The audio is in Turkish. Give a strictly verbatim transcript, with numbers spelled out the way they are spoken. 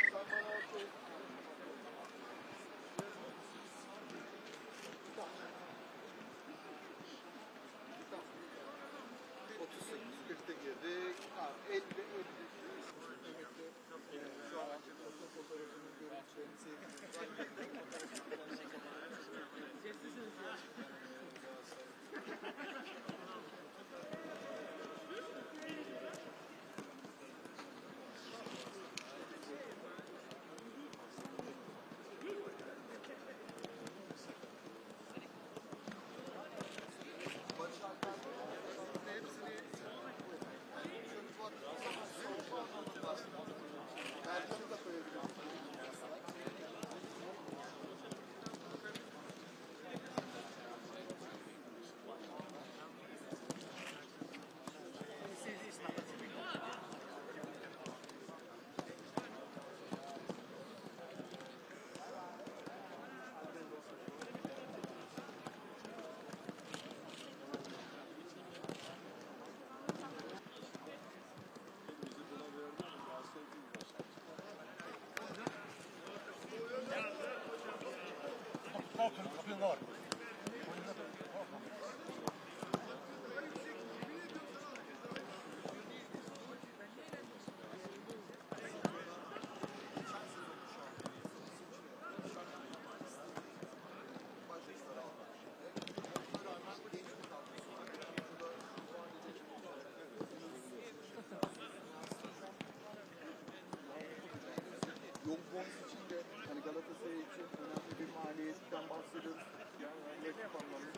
Sen bana altı olsun. otuz sekiz kırkta girdik. elli öldük. Şu an foto fotoğrafını görüntülerini sevdiğiniz. Sessizsiniz ya. Var. Galatasaray için önemli bir maliyetten bahsediyoruz. Yani,